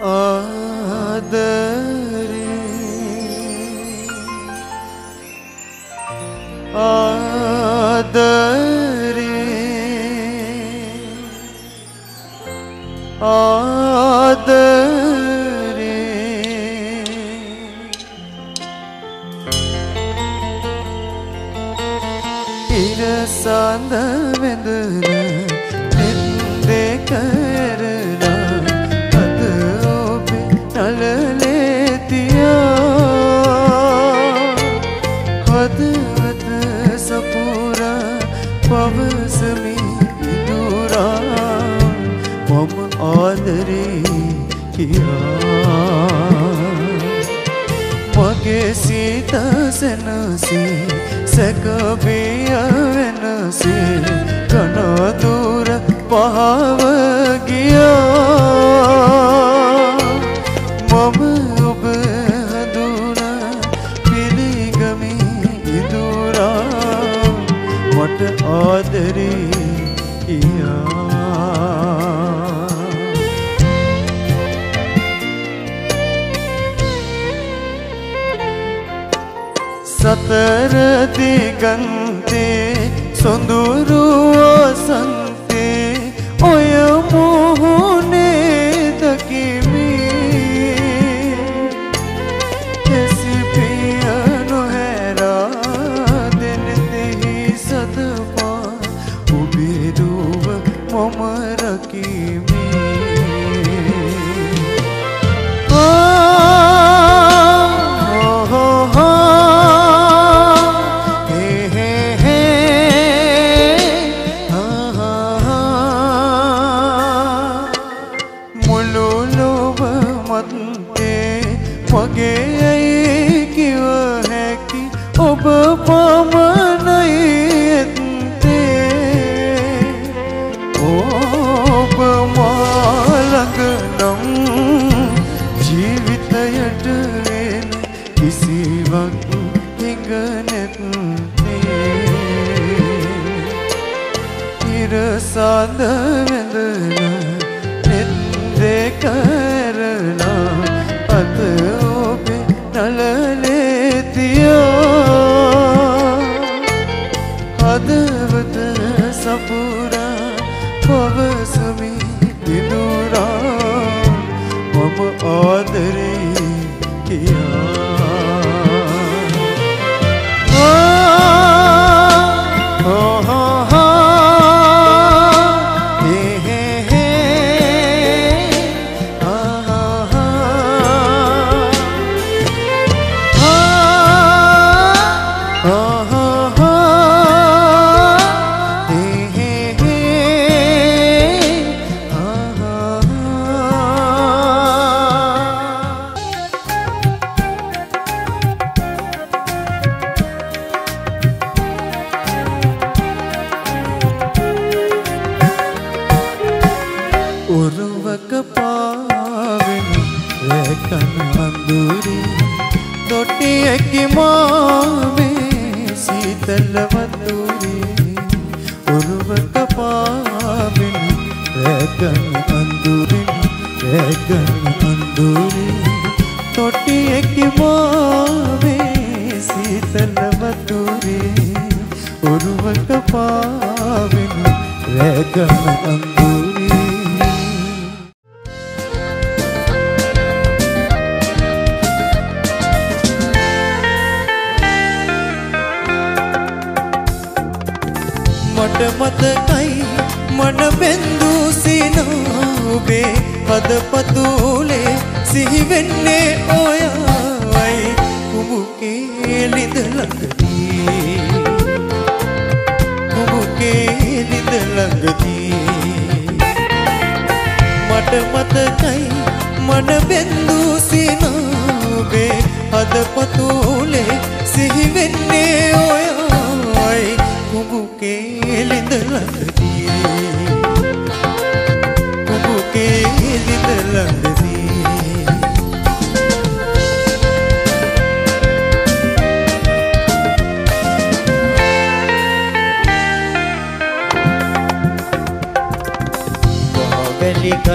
गल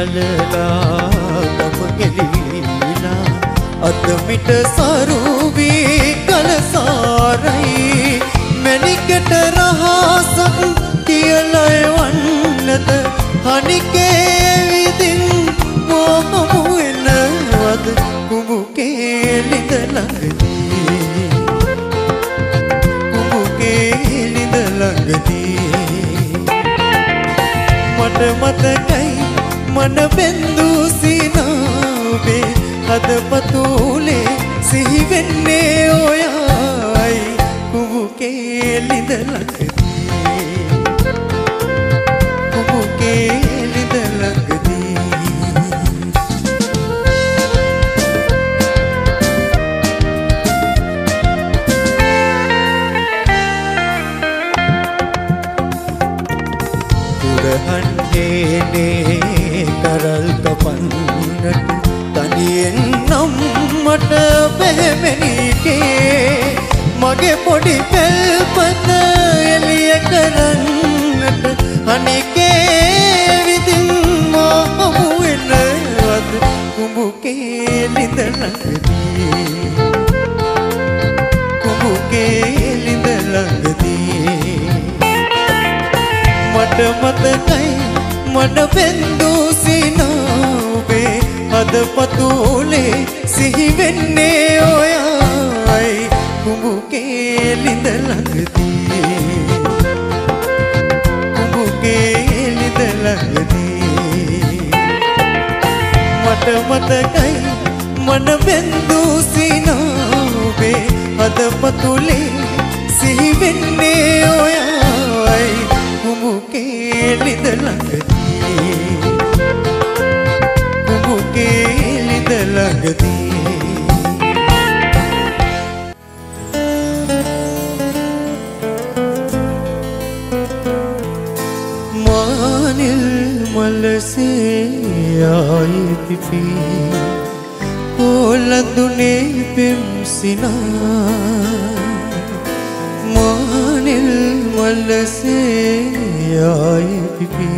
गल लागलीला अदमिट सरूबी कल सारई मैनिकट रहा सब तिलय वन्नत हनिके विदिन मोमुन वद कुमुके लिद लगती कुमुके लिद लगती मट मत गई मन बिंदु सीना बे हद पतूले सिही बिन्ने ओयाई कुमुके लिद लगती कुमुके लिद लगती। कुरहन ने करल कपन नम्मट बेहमनी के मगे पोड़ी पेलपत एलिये करन्नट हनिके विदिन मोहमुन वद कुमुके लिद लगती मट मत कई मन बिंदु सीना बे हद पतूले सिही बिन्ने ओयाई कुमुके लिद लगती कुमुके लिद लगती मट मत गई मन बिंदु सीना बे हद पतूले सिही बिन्ने ओयाई कुमुके लिद लगती कुमुके लिद लगती। मानिल मल से आई पिपी कोल दुने पिमसिना मानिल मल से आई पिपी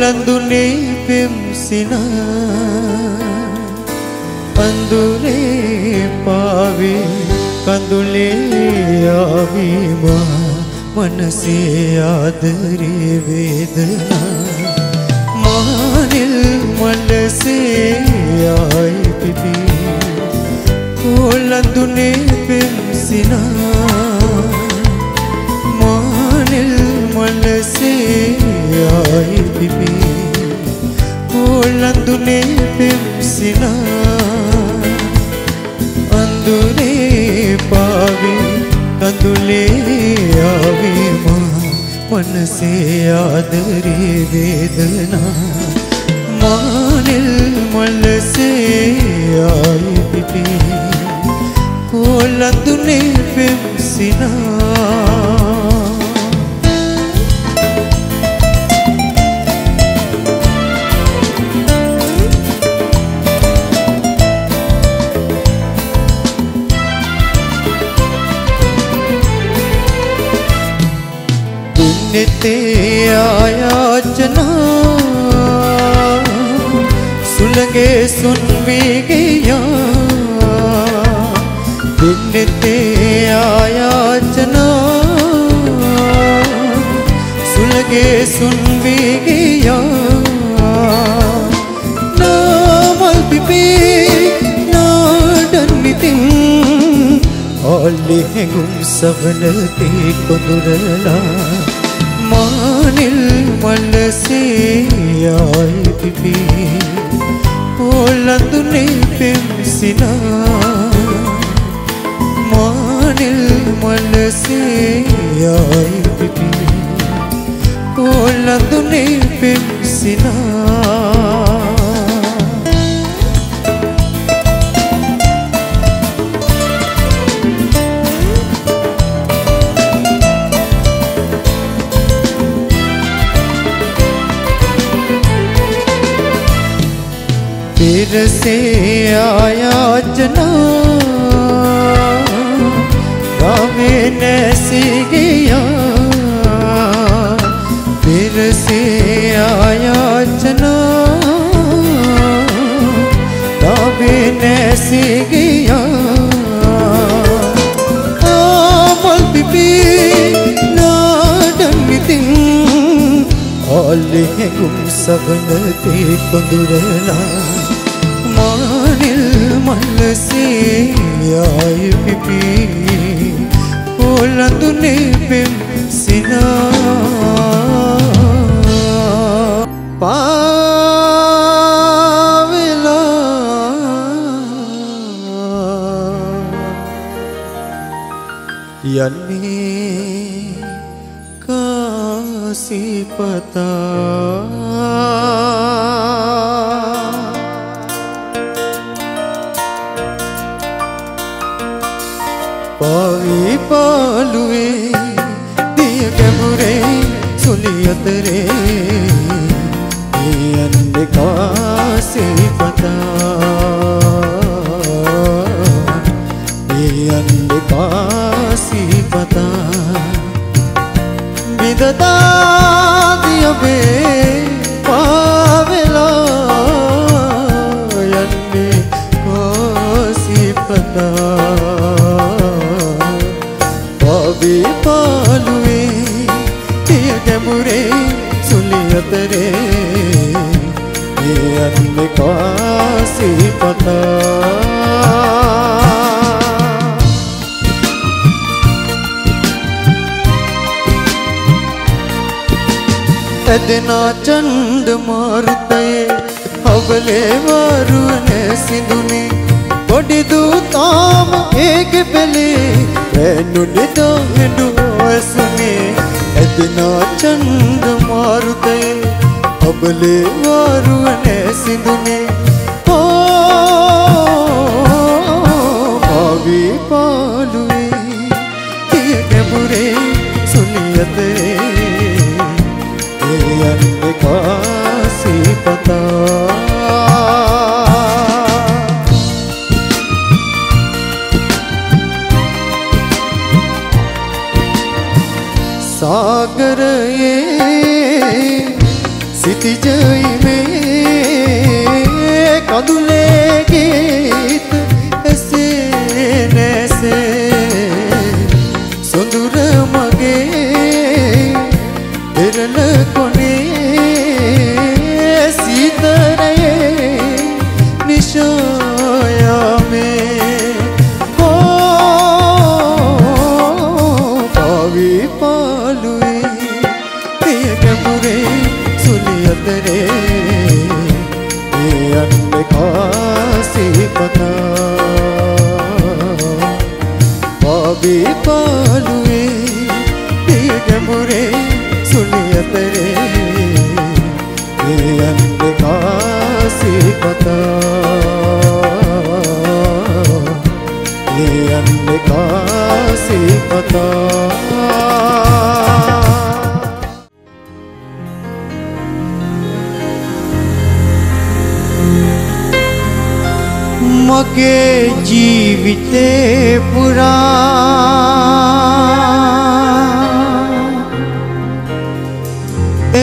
लंदुने पिमसिना अंदुले पावे कंदुले आवी मां मन से आदरे वेदना मानिल मन से आई पिपी को लंदुने पिमसिना मानिल मन से आई पिपी कोलंदुने पिमसिना अंदुरे पावे कंदुले आवे मां मन से आदरे वेदना मानिल मन से आई पिपी कोलंदुने पिमसिना निते आयाचना सुलगे सुनवी गया निते आयाचना सुलगे सुनवी गया ना मल पिपी ना डन्नितिं ओले गुम सबन ते कुदुरला मानिल मन से आई पिपी कोलंदुने पिमसिना मानिल मन से आई पिपी कोलंदुने पिमसिना फिर से आयाचना रावे नैसी गया फिर से आयाचना कैसे गया आमल पिपी ना डंग दिन ऑल है गुम सगनते पंदुरला मानिल मल से आए पिपी बोला तूने बिम सिना यानी कासी पता पावी पालुए दिए के बुरे सुनियत रे यानी कासी पता यानी कासी पता विददा दिया बे पावेला यानी कासी पता पावे पालुए तेरे बुरे सुनियत रे यानी कासी पता एदना चंद मारते हवले वारू ने सिंधुनी बड़ी दूताम एक बेले वैनु निदानु ऐसने एदना चंद मारते हवले वारू ने सिंधुनी ओ भावी पालुए तीने बुरे सुनियते यानी कासी पता सागर ये सितिजय में कदुले गीत ऐसे नैसे सुंदर मगे बिरल कोने निशाया में हो पावी पालुए तेरे बुरे सुनियत रे यानी कासी पता पावी पालुए तेरे बुरे सुनियत रे यानी कासी पता यानी कासी पता मगे जीविते पुरा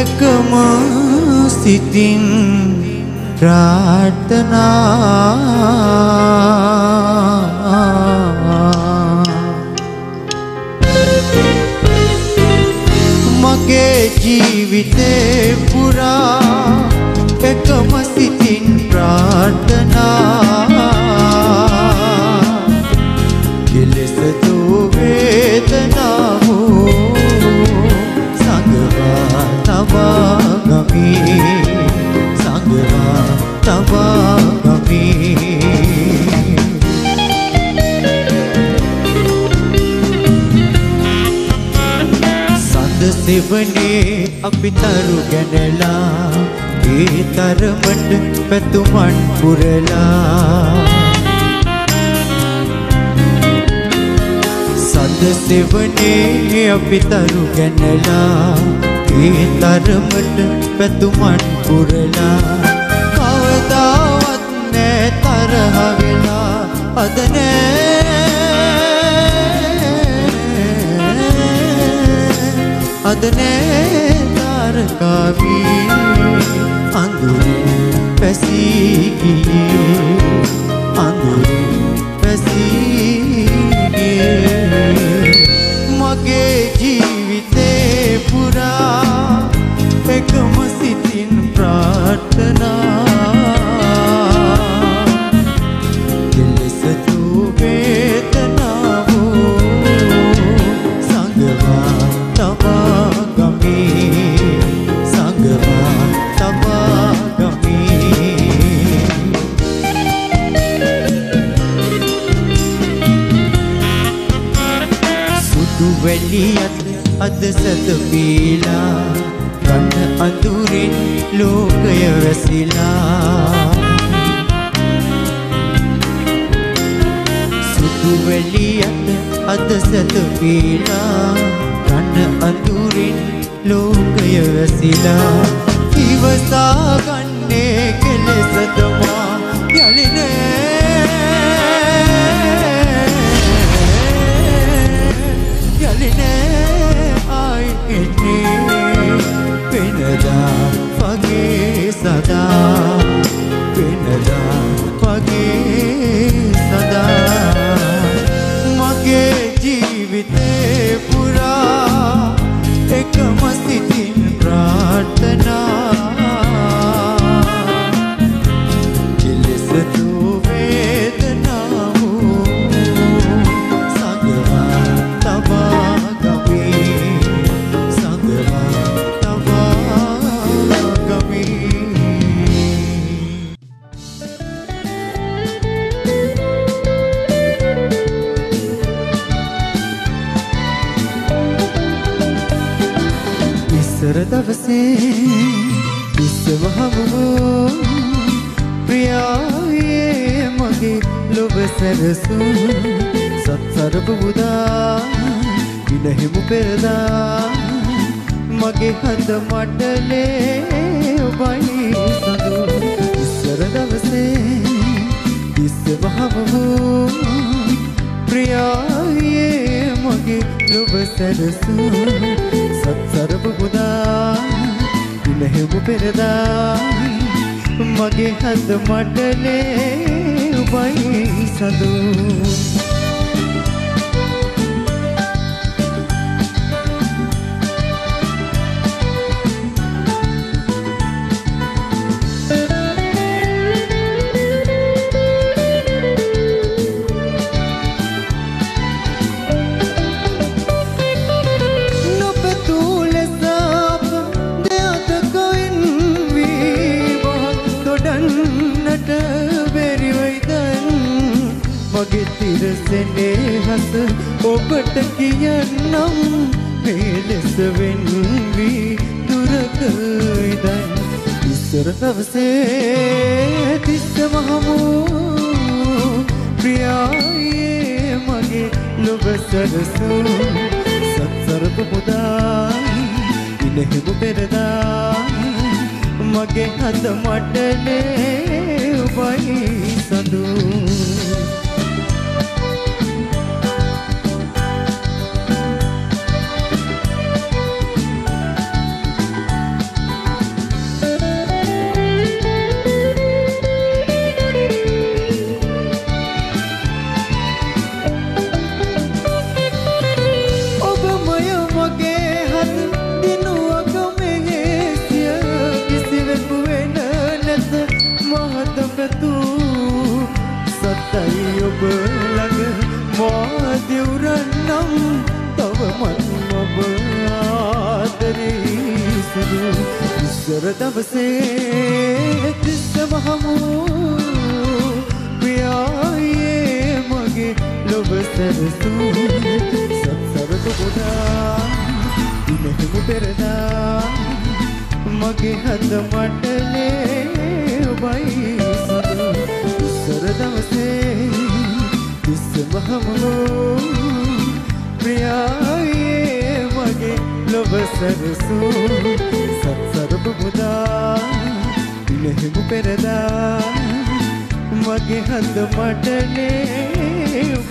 एकम स्थितिं प्रार्थना मगे जीविते पुरा एकम स्थितिं प्रार्थना किलेस तो वेदना हो संगवा नवा गमी तवा कभी संद सिवने अभी तरु गनला ये तरमन पे तुमन पुरला संद सिवने अभी तरु गनला ये तरमन पे तुमन पुरला हवेला अदने अदने तार कावी अंदर पैसी की आंधुरे कसीगे मगे जीविते पुरा एकम सितिन प्रार्थना अद सत पीला कन अंदुरी लोकय वसिला सुतुवलियत अद सत पीला कन अंदुरी लोकय वसिला दिवसा गन्ने केले सदमा यलिने यलिने इतनी पिनदा पगे सदा पिनदा पगे सदा मगे जीविते पुरा एक मस्ती दिन प्रार्थना दवसे प्रिया मगे लोभ सरसू सत्सर्बुदा विनहि मुपेरदा मगे हंद मटले बाई सदू ईश्वर दवसे प्रिया मगे लोभ सरसू सत्सर्बुदा विनहि मुपेरदा मगे हंद मटले बाई सदू ने हस ओबट किया नम मेलस विनवी दुरक इदन ईश्वर तवसे दिस महमू प्रिया ये मगे लोभ सरसू सत्सर्ब मुदा इन्हें मुपेरदा मगे हद मटले बाई सदू ईश्वर तवसे प्रिया ये मगे लोभ सरसू सत्सर्बुदा विनहि मुपेरदा मगे हद मटले बाई सदू ईश्वर तवसे प्रिया ये मगे लोभ सरसू सत्सर्बुदा विनहि मुपेरदा मगे हंद मटले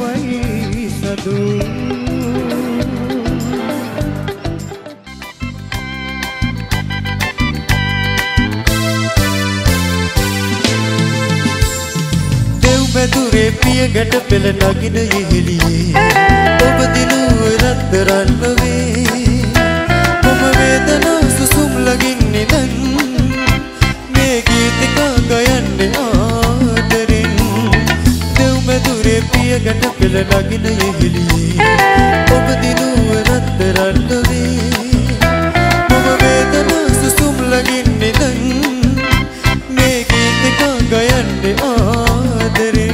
बाई सदू देव पिए घट पिल नगिन लिए तब दिनु रत रनवे तब वेदना सुसुम लगिन निधन में गीत का गायन आदरिन देव में दूरे पिए घट पिल नगिन लिए तब दिनु रत रनवे तब वेदना सुसुम लगिन निधन में गीत का गायन आदरिन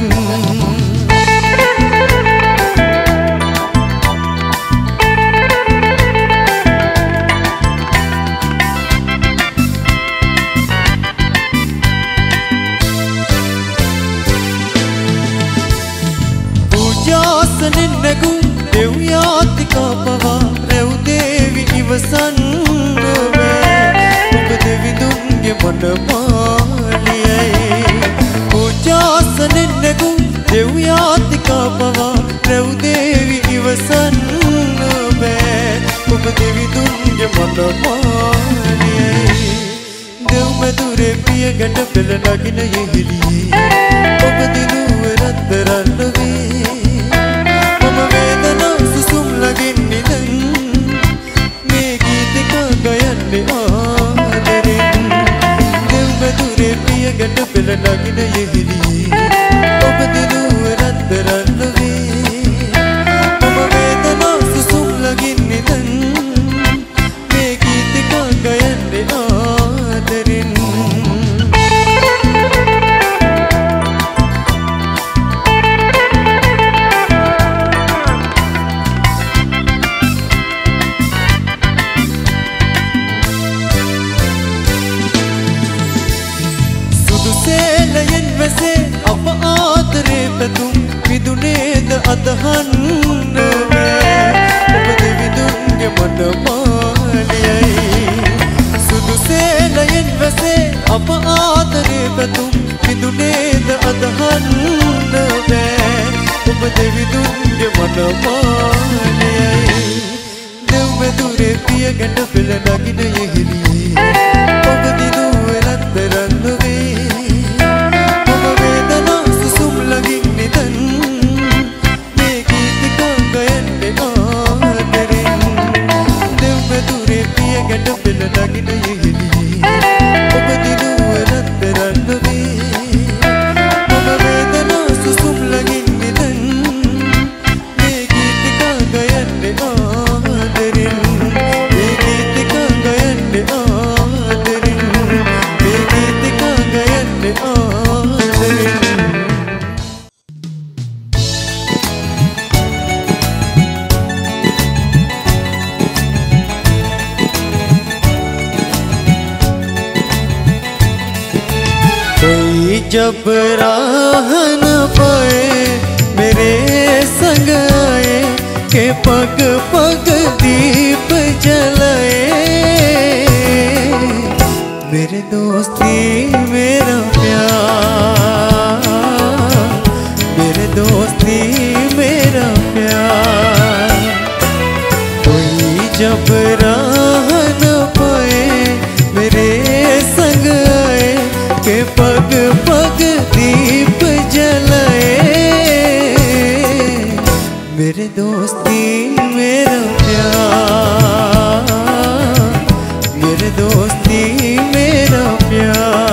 मन पालिए पूजा सन नगु देवयात का पवा रव देवी इवसन में उप देवी दुंगे मन पालिए देव मधुरे पिए घट पिल लगिन हिलिए उप दिनु रत रनवे उप वेदना सुसुम लगिन निधन में गीत का गायन गट पिल लगिन हिलिए तब दिनु रत रनवे तब वेदना सुसुम लगिन निधन में गीत का गायन आदरिन अदहन देवी दुंगे मन पालिए सुदु से लयन वसे अब आदरे बतुम विदुने द अदहन में देवी दुंगे मन पालिए देव में दूरे पिए घट पिल लगिन हिलिए तब दिनु रत रनवे तब वेदना सुसुम लगिन निधन लगिन हिलिए तब दिनु रत रनवे तब वेदना सुसुम लगिन निधन में गीत का गायन आदरिन में गीत का गायन आदरिन में गीत का गायन आदरिन। जब राह न पाए मेरे संग आए के पग पग दीप जलाए मेरे दोस्ती मेरा प्यार मेरे दोस्ती मेरा प्यार। कोई जब राह न पाए मेरे संग आए के पग पग दीप जलाए मेरे दोस्ती मेरा प्यार मेरे दोस्ती मेरा प्यार।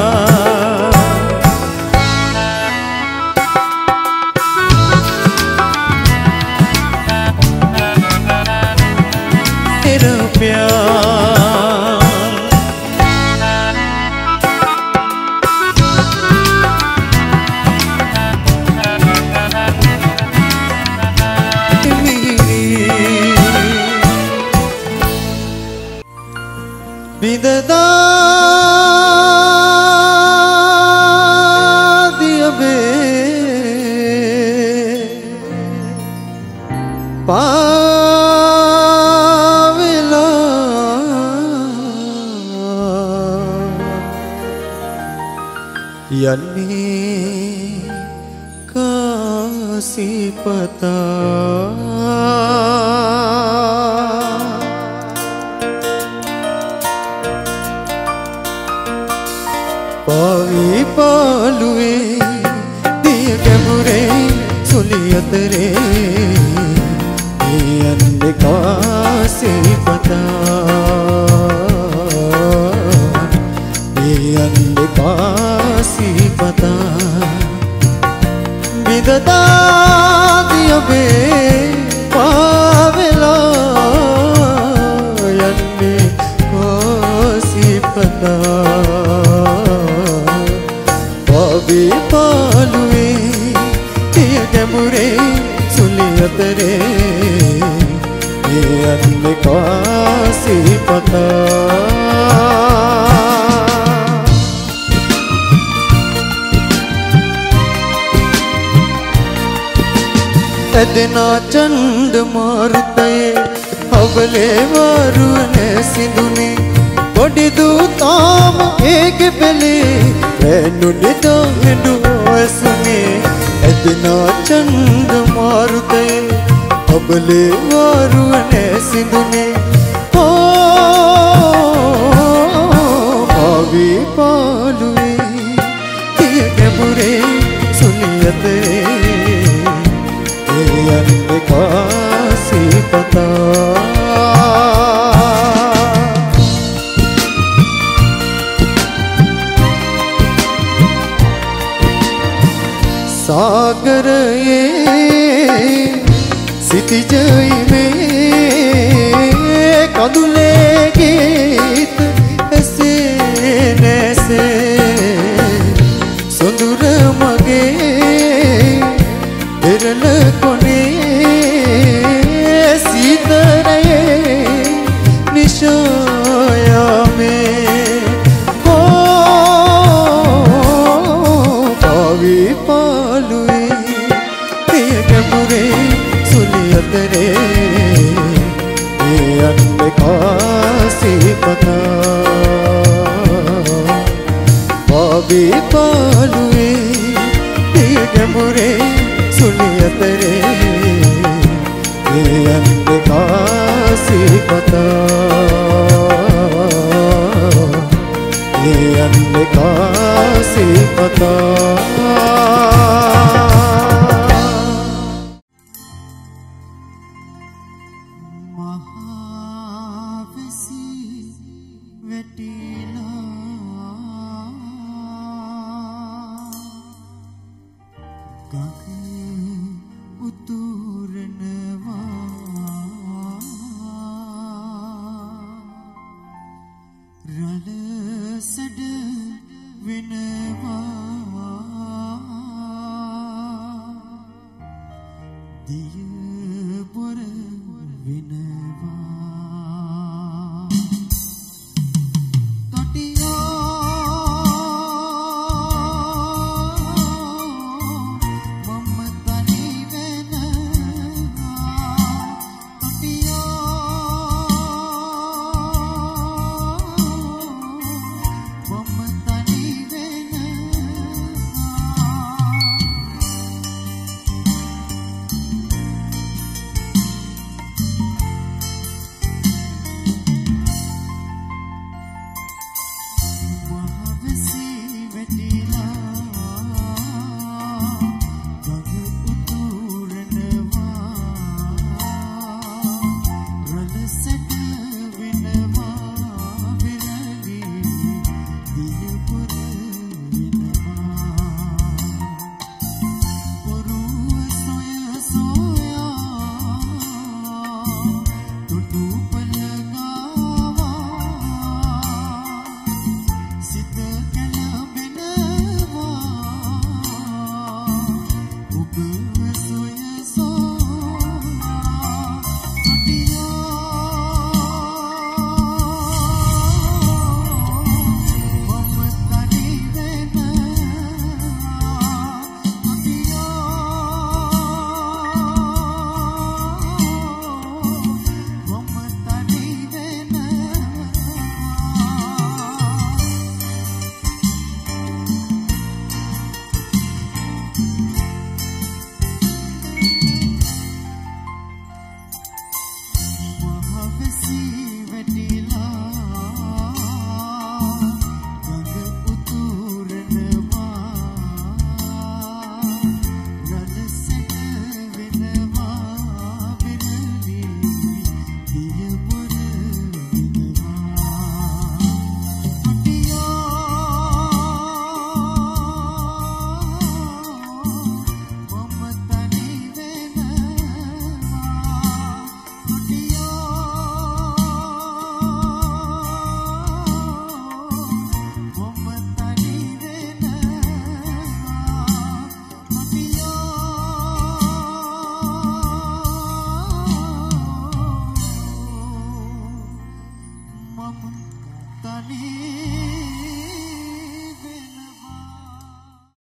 पावी पालुए दिए के बुरे सुलिया तेरे अंध का से पता, ये अंध का से पता विदता दिया बे पावेला अंध का से पता पावे पालुए ये बुरे सुलिया तेरे अन्य का सी पता। एदना चंद मारते हवले मारू ने सिंधुनी बड़ी दूताम एक पले वैनु निदानु सुने। एदना चंद मारते अबले वारू ने सिंधुने भावी पालुए के बुरे सुनियत अन्य का सी पता। सागर ये सितिजय में कदुले गीत ऐसे नैसे सुंदर मगे बिरल कोने सीतरे निशाया में हो पावी पालुए के बुरे सुलियत रे ये अन्य का सी पता पावे पालुए के बुरे सुलियत रे ये अन्य का सी पता ये अन्य का सी पता।